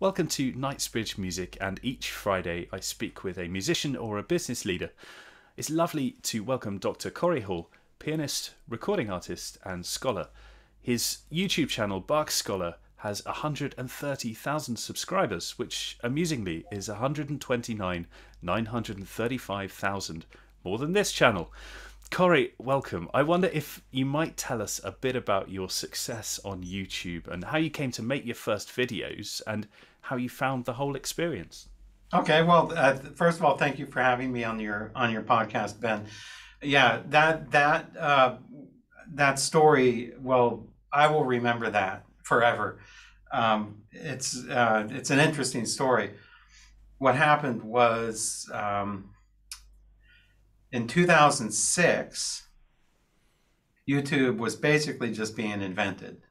Welcome to Knightsbridge Music, and each Friday I speak with a musician or a business leader. It's lovely to welcome Dr. Cory Hall, pianist, recording artist and scholar. His YouTube channel, Bach Scholar, has 130,000 subscribers, which amusingly is 129,935,000 more than this channel. Cory, welcome. I wonder if you might tell us a bit about your success on YouTube and how you came to make your first videos and how you found the whole experience. Okay, well, first of all, thank you for having me on your podcast, Ben. Yeah, that story, well, I will remember that forever. It's an interesting story. What happened was, in 2006, YouTube was basically just being invented.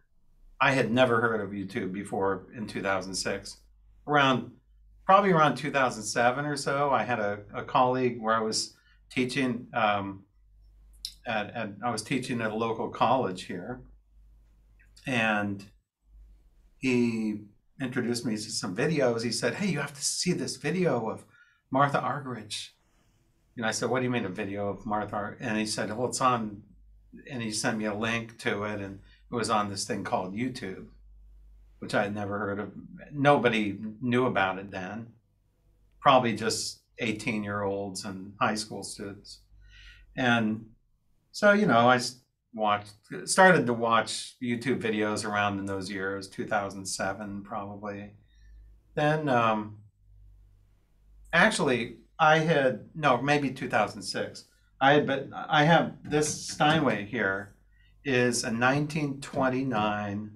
I had never heard of YouTube before in 2006. Probably around 2007 or so, I had a colleague where I was teaching, I was teaching at a local college here, and he introduced me to some videos. He said, "Hey, you have to see this video of Martha Argerich." And I said, "What do you mean, a video of Martha?" And he said, "Well, it's on," and he sent me a link to it, and it was on this thing called YouTube, which I had never heard of. Nobody knew about it then. Probably just 18-year-olds and high school students. And so, you know, I started to watch YouTube videos around in those years, 2007 probably. Then, actually, I had, no, maybe 2006. I have this Steinway here, is a 1929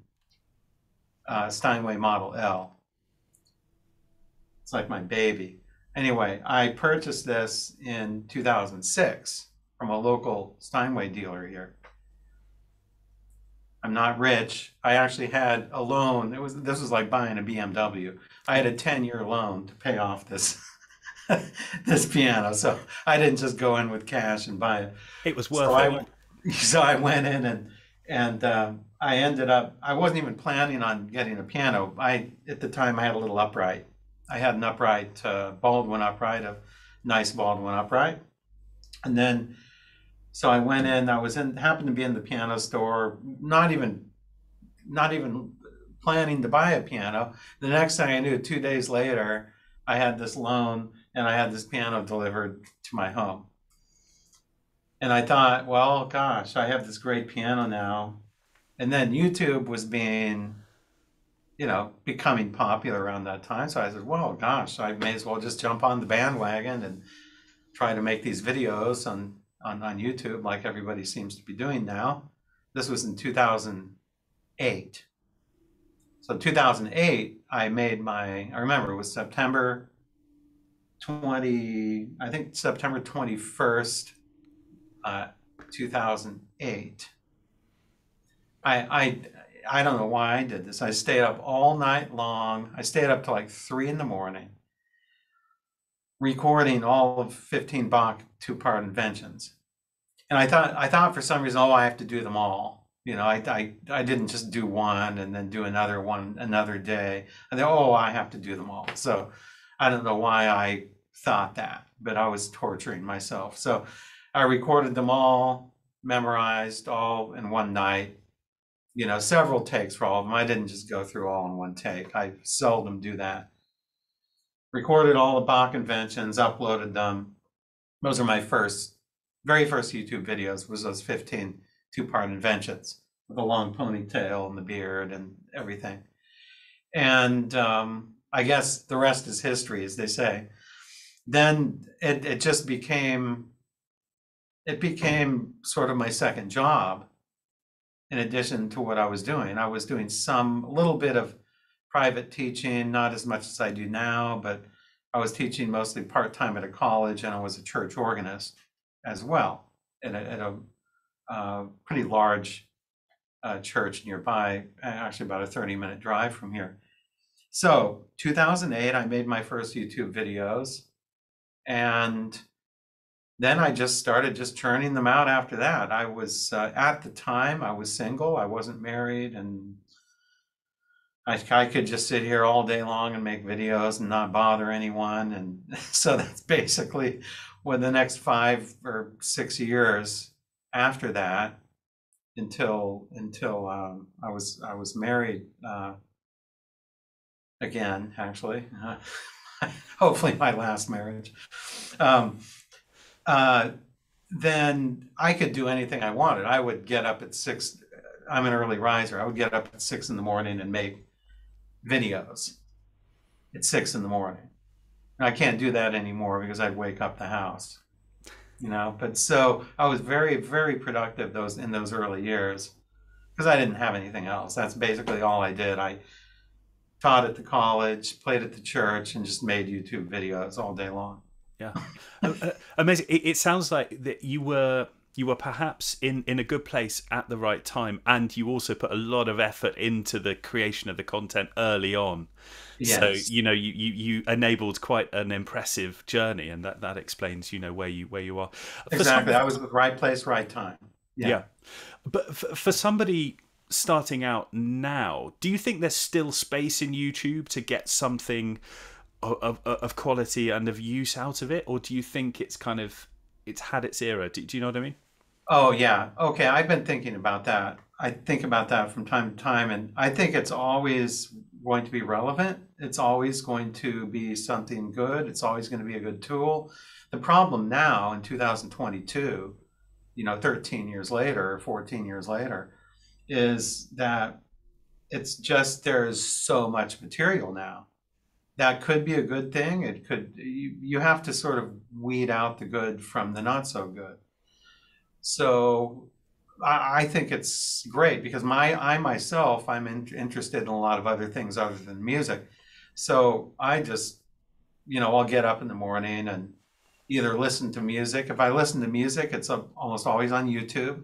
Steinway Model L. It's like my baby. Anyway, I purchased this in 2006 from a local Steinway dealer here. I'm not rich. I actually had a loan. This was like buying a BMW. I had a 10-year loan to pay off this. This piano, so I didn't just go in with cash and buy it. It was worth it. So I went in and I ended up, I wasn't even planning on getting a piano. At the time, I had a little upright. I had an upright, Baldwin upright, a nice Baldwin upright. And then, so I went in, happened to be in the piano store, not even planning to buy a piano. The next thing I knew, 2 days later, I had this loan and I had this piano delivered to my home. And I thought, well, gosh, I have this great piano now. And then YouTube was becoming popular around that time. So I said, well, gosh, I may as well just jump on the bandwagon and try to make these videos on YouTube like everybody seems to be doing now. This was in 2008. So 2008, I remember it was September 21st, 2008. I don't know why I did this. I stayed up all night long. I stayed up till like 3 in the morning, recording all of 15 Bach two-part inventions. And I thought for some reason, oh, I have to do them all. You know, I didn't just do one and then do another one another day. And then, oh, I have to do them all. So I don't know why I thought that, but I was torturing myself. So I recorded them all, memorized all in one night, you know, several takes for all of them. I didn't just go through all in one take. I seldom do that. Recorded all the Bach inventions, uploaded them. Those are my very first YouTube videos, was those 15 two-part inventions with a long ponytail and the beard and everything. And I guess the rest is history, as they say. Then it just became sort of my second job. In addition to what I was doing some little bit of private teaching, not as much as I do now, but I was teaching mostly part-time at a college, and I was a church organist as well at a pretty large church nearby, actually about a 30-minute drive from here. So 2008, I made my first YouTube videos, and then I just started churning them out after that. I was, at the time, I was single, I wasn't married, and I could just sit here all day long and make videos and not bother anyone. And so that's basically what the next 5 or 6 years after that, until I was married again, actually, hopefully my last marriage, then I could do anything I wanted. I would get up at 6. I'm an early riser. I would get up at 6 in the morning and make videos at 6 in the morning. And I can't do that anymore because I'd wake up the house, you know. But so I was very, very productive in those early years because I didn't have anything else. That's basically all I did. I taught at the college, played at the church, and just made YouTube videos all day long. Yeah, amazing. It sounds like that you were perhaps in a good place at the right time, and you also put a lot of effort into the creation of the content early on. Yes. So, you know, you enabled quite an impressive journey, and that explains, you know, where you are. Exactly. I was at the right place, right time. Yeah. Yeah. But for somebody starting out now, do you think there's still space in YouTube to get something of quality and of use out of it? Or do you think it's kind of, it's had its era? Do you know what I mean? Oh, yeah. Okay. I've been thinking about that. I think about that from time to time. And I think it's always going to be relevant. It's always going to be something good. It's always going to be a good tool. The problem now in 2022, you know, 13 years later, 14 years later, is that it's just, there's so much material now. That could be a good thing. It could, you have to sort of weed out the good from the not so good. So I think it's great because I myself, I'm interested in a lot of other things other than music. So I just, you know, I'll get up in the morning and either listen to music. If I listen to music, it's almost always on YouTube.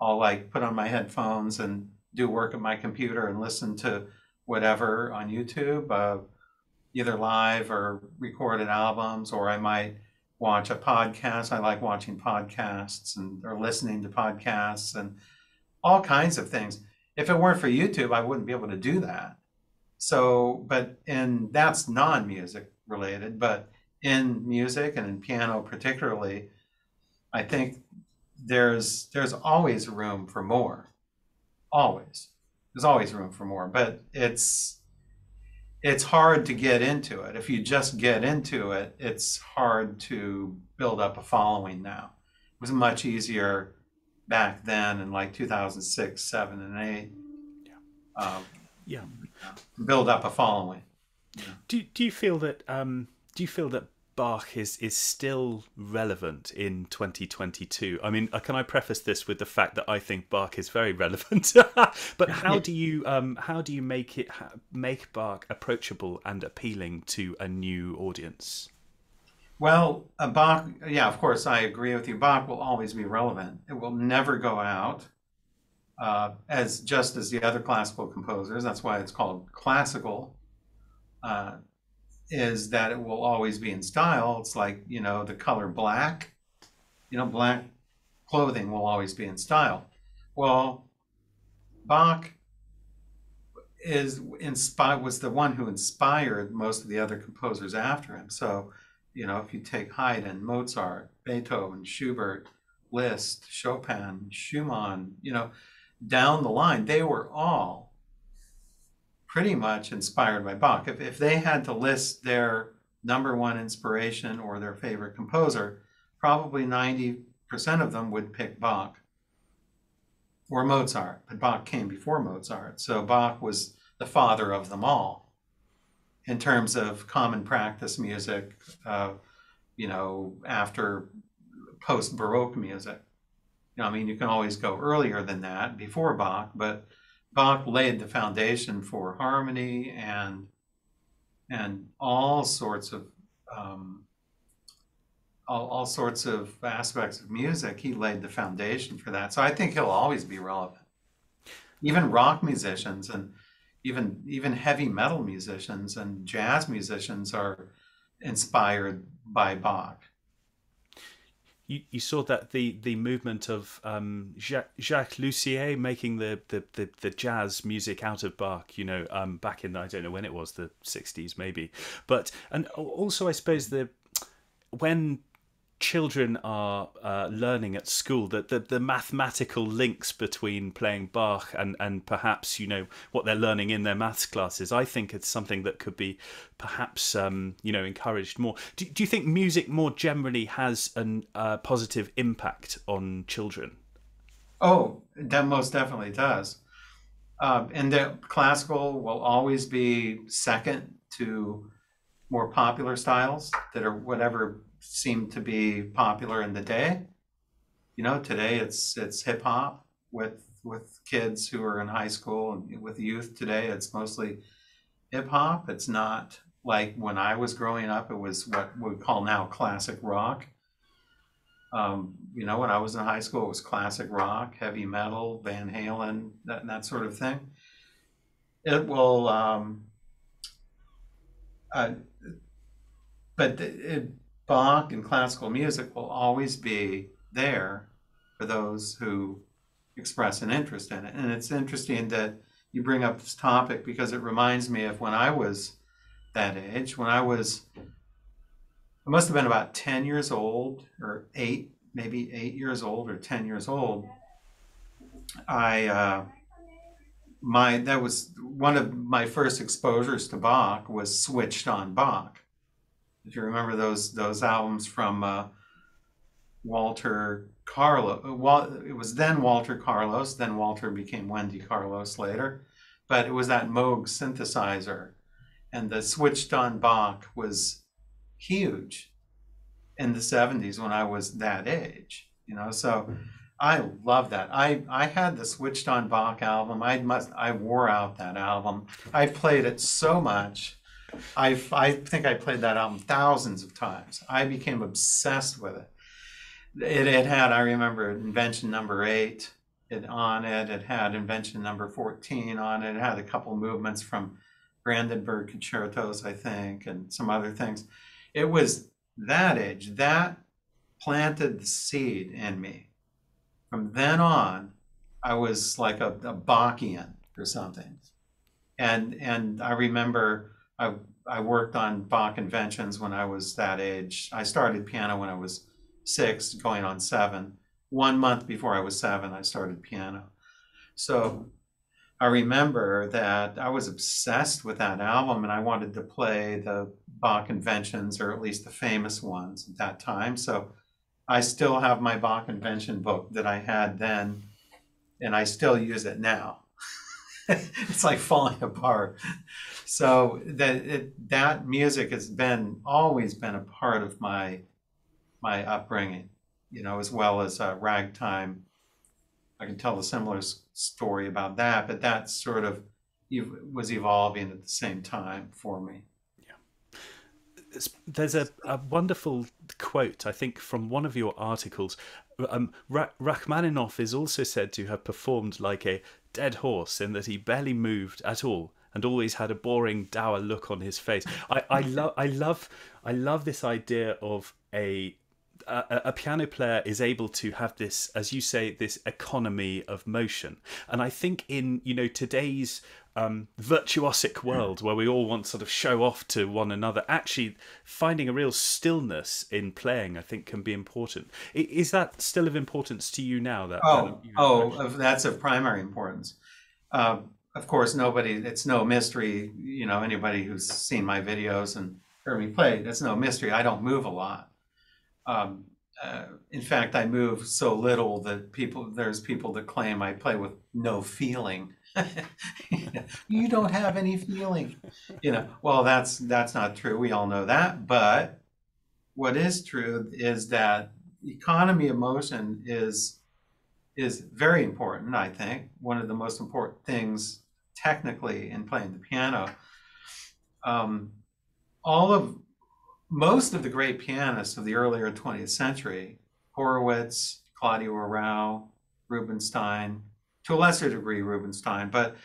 I'll like put on my headphones and do work at my computer and listen to whatever on YouTube. Either live or recorded albums, or I might watch a podcast. I like watching podcasts or listening to podcasts and all kinds of things. If it weren't for YouTube, I wouldn't be able to do that. So, and that's non-music related, but in music and in piano particularly, I think there's always room for more. Always. There's always room for more, but it's hard to get into it. If you just get into it, it's hard to build up a following now. It was much easier back then in like 2006, 7, and 8. Yeah. Build up a following. Yeah. Do you feel that Bach is still relevant in 2022? I mean, can I preface this with the fact that I think Bach is very relevant, but how do you make Bach approachable and appealing to a new audience? Well, Bach, yeah, of course, I agree with you. Bach will always be relevant. It will never go out, just as the other classical composers. That's why it's called classical. Is that it will always be in style. It's like, you know, the color black, you know, black clothing will always be in style. Well, Bach was the one who inspired most of the other composers after him. So, you know, if you take Haydn, Mozart, Beethoven, Schubert, Liszt, Chopin, Schumann, you know, down the line, they were all pretty much inspired by Bach. If they had to list their #1 inspiration or their favorite composer, probably 90% of them would pick Bach or Mozart, but Bach came before Mozart. So Bach was the father of them all in terms of common practice music, you know, after post-Baroque music. You know, I mean, you can always go earlier than that before Bach, but Bach laid the foundation for harmony and all sorts of aspects of music. He laid the foundation for that. So I think he'll always be relevant. Even rock musicians and even heavy metal musicians and jazz musicians are inspired by Bach. you saw that the movement of Jacques Lussier making the jazz music out of Bach, you know, back in, I don't know when it was, the 60s maybe. But, and also I suppose when children are learning at school, that the mathematical links between playing Bach and perhaps, you know, what they're learning in their maths classes, I think it's something that could be perhaps you know, encouraged more. Do you think music more generally has an positive impact on children? Oh, that most definitely does, and the classical will always be second to more popular styles that are whatever seem to be popular in the day. You know, today it's hip hop with kids who are in high school, and with youth today it's mostly hip hop. It's not like when I was growing up, it was what we call now classic rock. You know, when I was in high school, it was classic rock, heavy metal, Van Halen, that sort of thing. It will, but it Bach and classical music will always be there for those who express an interest in it. And it's interesting that you bring up this topic, because it reminds me of when I was that age. When I must have been about 10 years old, or maybe 8 years old or 10 years old. That was one of my first exposures to Bach, was Switched-On Bach. If you remember those albums from Walter Carlos, it was then Walter Carlos, then Walter became Wendy Carlos later, but it was that Moog synthesizer, and the Switched-On Bach was huge in the 70s when I was that age, you know. So I love that. I had the Switched-On Bach album. I wore out that album. I played it so much. I think I played that album thousands of times. I became obsessed with it. It had, I remember, invention number 8 on it. It had invention number 14 on it. It had a couple movements from Brandenburg concertos, I think, and some other things. It was that age that planted the seed in me. From then on, I was like a Bachian or something. And I remember, I worked on Bach inventions when I was that age. I started piano when I was 6, going on 7. 1 month before I was 7, I started piano. So I remember that I was obsessed with that album, and I wanted to play the Bach inventions, or at least the famous ones at that time. So I still have my Bach invention book that I had then, and I still use it now. It's like falling apart. So that music has always been a part of my upbringing, you know, as well as ragtime. I can tell a similar story about that, but that sort of was evolving at the same time for me. Yeah, there's a wonderful quote, I think, from one of your articles. Rachmaninoff is also said to have performed like a dead horse, in that he barely moved at all and always had a boring, dour look on his face. I love this idea of a piano player is able to have this, as you say, this economy of motion. And I think in, you know, today's virtuosic world, where we all want to sort of show off to one another, actually finding a real stillness in playing, I think, can be important. Is that still of importance to you now? That that's of primary importance. Of course, it's no mystery, you know, anybody who's seen my videos and heard me play, that's no mystery. I don't move a lot. In fact, I move so little that there's people that claim I play with no feeling. You don't have any feeling, you know. Well, that's not true. We all know that. But what is true is that economy of motion is very important. I think one of the most important things technically in playing the piano. Most of the great pianists of the earlier 20th century, Horowitz, Claudio Arrau, Rubinstein, to a lesser degree Rubinstein, but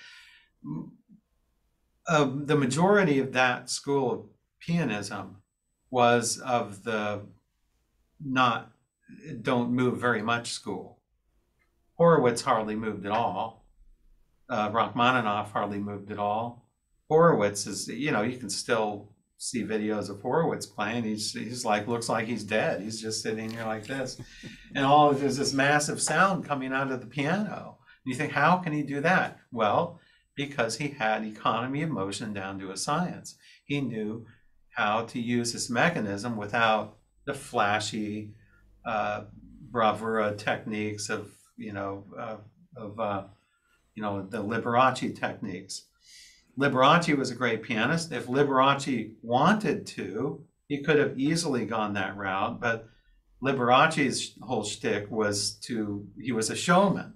the majority of that school of pianism was of the not don't move very much school. Horowitz hardly moved at all. Rachmaninoff hardly moved at all. Horowitz is, you know, you can still see videos of Horowitz playing. He's like, looks like he's dead. He's just sitting here like this. And all there's this massive sound coming out of the piano. And you think, how can he do that? Well, because he had economy of motion down to a science. He knew how to use this mechanism without the flashy bravura techniques of, the Liberace techniques. Liberace was a great pianist. If Liberace wanted to, he could have easily gone that route, but Liberace's whole shtick was he was a showman.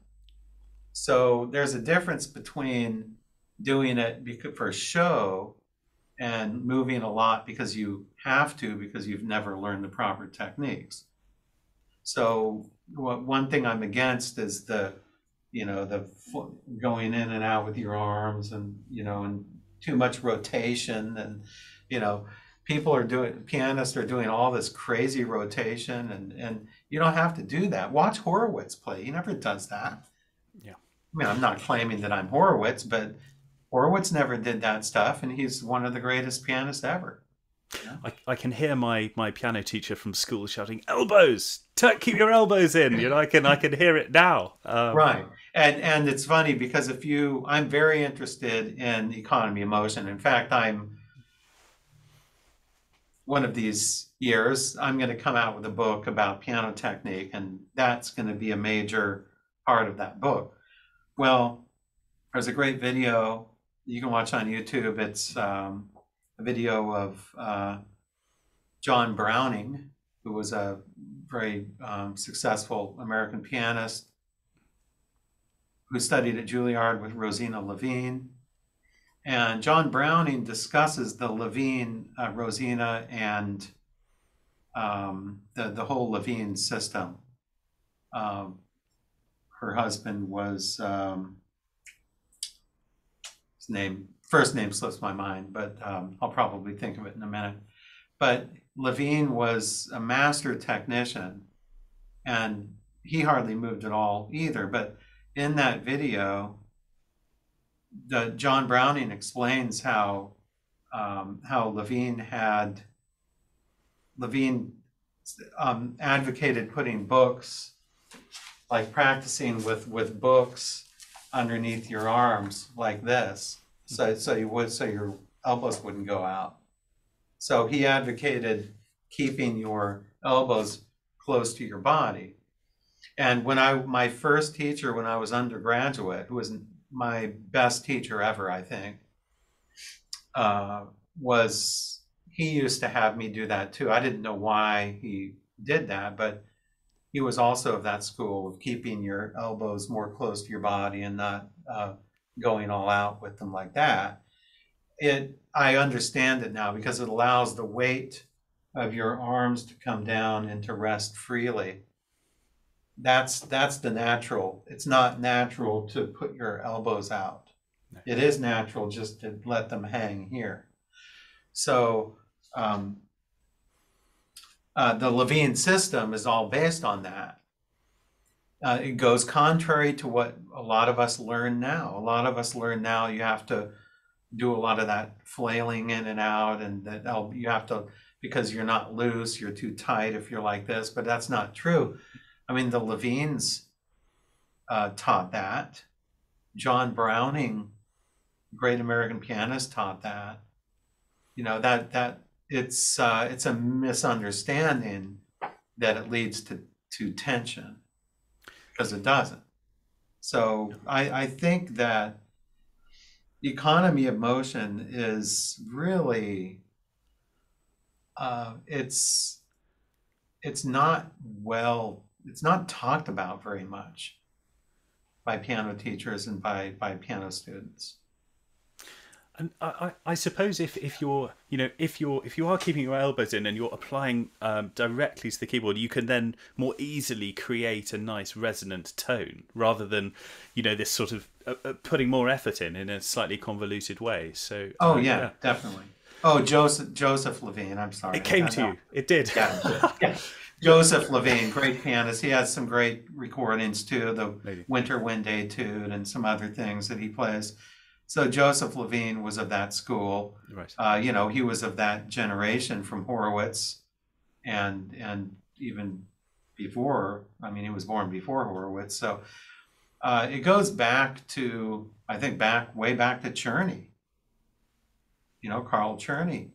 So there's a difference between doing it for show and moving a lot because you have to, because you've never learned the proper techniques. So one thing I'm against is the going in and out with your arms and, and too much rotation. And, pianists are doing all this crazy rotation, and you don't have to do that. Watch Horowitz play. He never does that. Yeah. I mean, I'm not claiming that I'm Horowitz, but Horowitz never did that stuff, and he's one of the greatest pianists ever. Yeah. I can hear my piano teacher from school shouting, elbows, keep your elbows in. I can hear it now. Right. And it's funny because I'm very interested in economy of motion. In fact, one of these years, I'm going to come out with a book about piano technique, and that's going to be a major part of that book. Well, there's a great video you can watch on YouTube. It's a video of John Browning, who was a very successful American pianist who studied at Juilliard with Rosina Lhévinne. And John Browning discusses the Lhévinne, Rosina, and the whole Lhévinne system. Her husband was, first name slips my mind, but I'll probably think of it in a minute. But Lhévinne was a master technician, and he hardly moved at all either. But in that video, John Browning explains how Lhévinne advocated putting books, like practicing with books underneath your arms like this. So your elbows wouldn't go out. So he advocated keeping your elbows close to your body. And my first teacher when I was undergraduate, who was my best teacher ever, I think, he used to have me do that too. I didn't know why he did that, but he was also of that school of keeping your elbows more close to your body and not going all out with them like that. I understand it now because it allows the weight of your arms to come down and to rest freely. That's the natural. It's not natural to put your elbows out. It is natural just to let them hang here. So the Lhévinne system is all based on that. It goes contrary to what a lot of us learn now. A lot of us learn now you have to do a lot of that flailing in and out, and that you have to, because you're not loose, you're too tight if you're like this, but that's not true. I mean, the Lhévinnes taught that. John Browning, great American pianist, taught that. It's a misunderstanding that it leads to tension, because it doesn't. So I think that economy of motion is really, it's not talked about very much by piano teachers and by piano students. And I suppose if you're, if you are keeping your elbows in and you're applying directly to the keyboard, you can then more easily create a nice resonant tone rather than, this sort of putting more effort in a slightly convoluted way. So. Oh yeah, yeah, definitely. Oh, Josef Lhévinne. I'm sorry. It came to you. It did. Yeah. Yeah. Josef Lhévinne, great pianist. He has some great recordings too, the Winter Wind Etude and some other things that he plays. So Josef Lhévinne was of that school. Right. You know, he was of that generation from Horowitz, and even before. I mean, he was born before Horowitz. So it goes back to, I think, way back to Czerny. You know, Karl Czerny.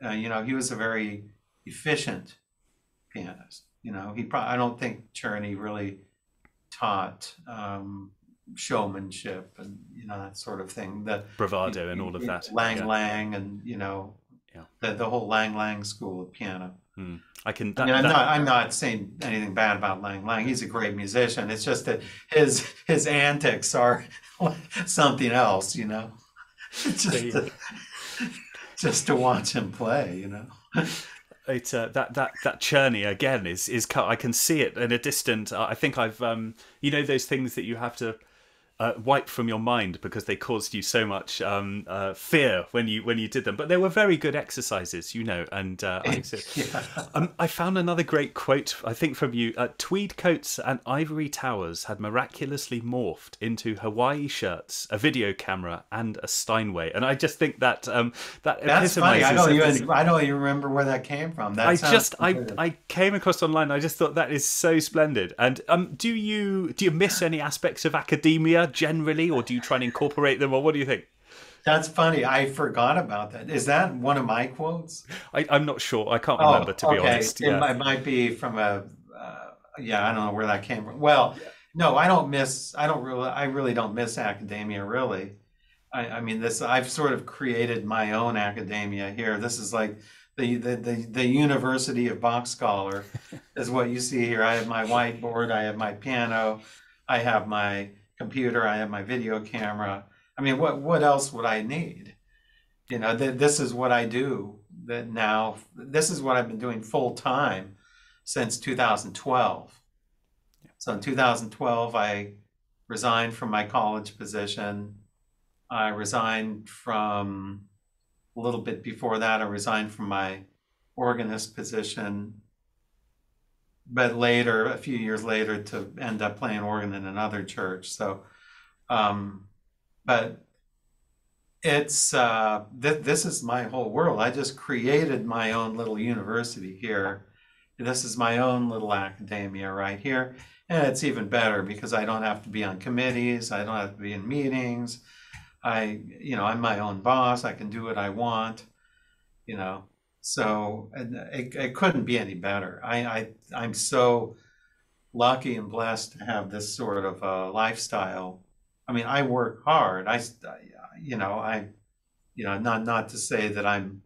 You know, he was a very efficient pianist. You know, he probably, I don't think Czerny really taught showmanship and, you know, that sort of thing, that bravado and all of that, Lang Lang, and, you know, the whole Lang Lang school of piano. I can, I'm not saying anything bad about Lang Lang. He's a great musician. It's just that his antics are something else, you know. Just to watch him play, you know. It's that Czerny again is I can see it in a distant. I think I've you know, those things that you have to wipe from your mind because they caused you so much fear when you did them. But they were very good exercises, you know. And I found another great quote, I think, from you. Tweed coats and ivory towers had miraculously morphed into Hawaii shirts, a video camera, and a Steinway. And I just think that that's funny. I don't even remember where that came from. That I came across online. I just thought that is so splendid. And do you miss any aspects of academia generally, or do you try and incorporate them, or what do you think? That's funny. I forgot about that. Is that one of my quotes? I'm not sure. I can't remember, to be honest. It might be from a I don't know where that came from. Well, no, I really don't miss academia, really. I mean, this, I've sort of created my own academia here. This is like the University of Bach Scholar is what you see here. I have my whiteboard, I have my piano, I have my computer, I have my video camera. I mean, what else would I need? You know, this is what I do now. This is what I've been doing full time since 2012. So in 2012, I resigned from my college position. I resigned from, a little bit before that, I resigned from my organist position. But later, a few years later, to end up playing organ in another church. So, but it's, this is my whole world. I just created my own little university here. This is my own little academia right here. And it's even better because I don't have to be on committees. I don't have to be in meetings. You know, I'm my own boss. I can do what I want, you know. So it couldn't be any better. I'm so lucky and blessed to have this sort of lifestyle. I mean, I work hard. You know, not to say that I'm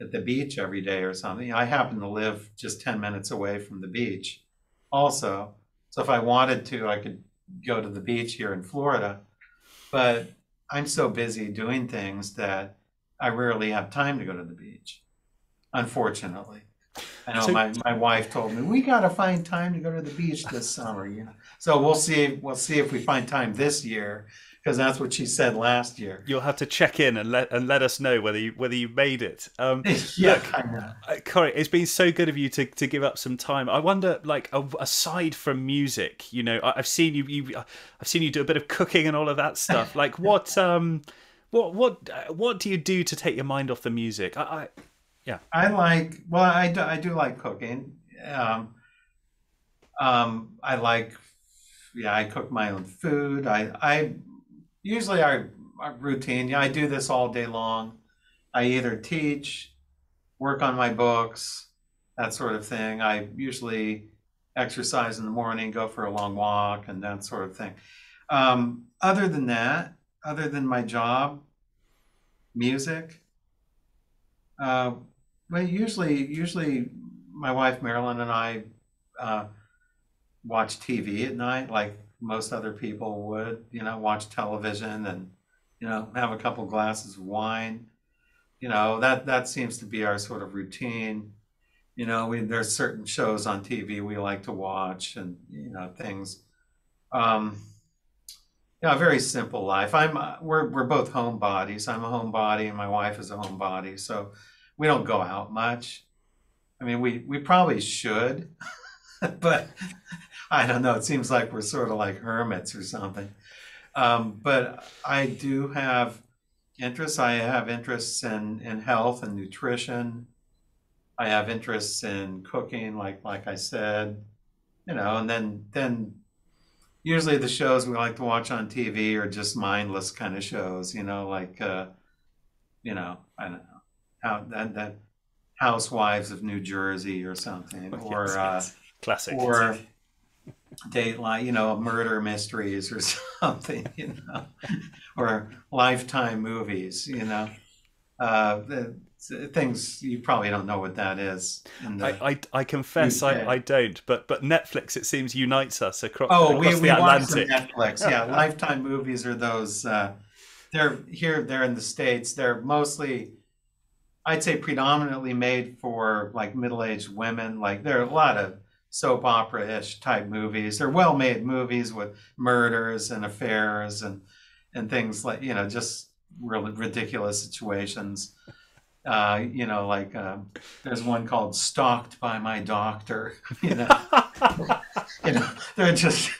at the beach every day or something. I happen to live just 10 minutes away from the beach also. So if I wanted to, I could go to the beach here in Florida, but I'm so busy doing things that I rarely have time to go to the beach. Unfortunately, I know, so my wife told me we got to find time to go to the beach this summer. You know, so we'll see if we find time this year, because that's what she said last year. You'll have to check in and let us know whether you made it. Look, Cory, it's been so good of you to give up some time. I wonder, like, aside from music, you know, I've seen you do a bit of cooking and all of that stuff. Like, what do you do to take your mind off the music? I do like cooking. I cook my own food. Usually our routine, I do this all day long. I either teach, work on my books, that sort of thing. I usually exercise in the morning, go for a long walk and that sort of thing. Other than that, other than my job, music, well, usually my wife Marilyn and I watch TV at night, like most other people would. You know, watch television and, you know, have a couple glasses of wine. You know, that seems to be our sort of routine. You know, there's certain shows on TV we like to watch, and, you know, things. You know, a very simple life. We're both homebodies. I'm a homebody, and my wife is a homebody, so we don't go out much. I mean, we probably should, but I don't know. It seems like we're sort of like hermits or something. But I do have interests. I have interests in health and nutrition. I have interests in cooking, like I said, you know, and then usually the shows we like to watch on TV are just mindless kind of shows, you know, like, you know, I don't know, that Housewives of New Jersey or something, or yes, yes. Classic, or Dateline, you know, murder mysteries or something, you know, or Lifetime movies, you know, things you probably don't know what that is. I confess I don't, but Netflix, it seems, unites us across, across the Atlantic. We watch the Netflix, yeah. Lifetime movies are those, they're in the States, they're mostly, I'd say predominantly made for like middle-aged women. Like there are a lot of soap opera-ish type movies. They're well-made movies with murders and affairs and things like, you know, just really ridiculous situations. You know, like there's one called Stalked by My Doctor, you know. You know, they're just,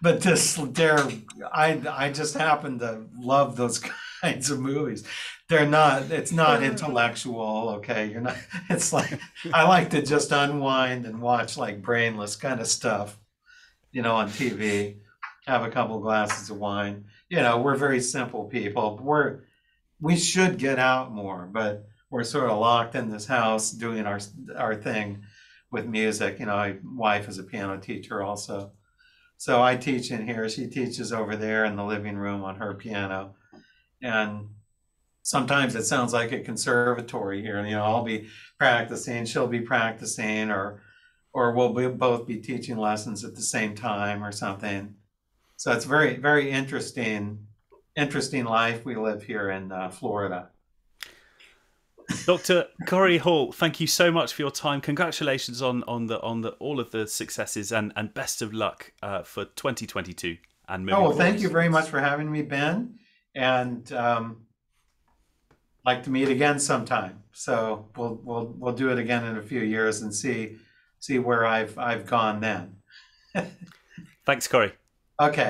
but this, they're, I just happen to love those kinds of movies. They're not, it's not intellectual, okay? You're not, it's like, I like to just unwind and watch like brainless kind of stuff, you know, on TV, have a couple glasses of wine. You know, we're very simple people. We should get out more, but we're sort of locked in this house doing our thing with music. You know, my wife is a piano teacher also. So I teach in here. She teaches over there in the living room on her piano. And sometimes it sounds like a conservatory here. You know, I'll be practicing, she'll be practicing, or we'll both be teaching lessons at the same time or something. So it's very, very interesting life we live here in Florida. Dr. Cory Hall, thank you so much for your time. Congratulations on all of the successes, and best of luck for 2022 and moving forward. Thank you very much for having me, Ben, and like to meet again sometime. So we'll do it again in a few years and see where I've gone then. Thanks, Cory. Okay.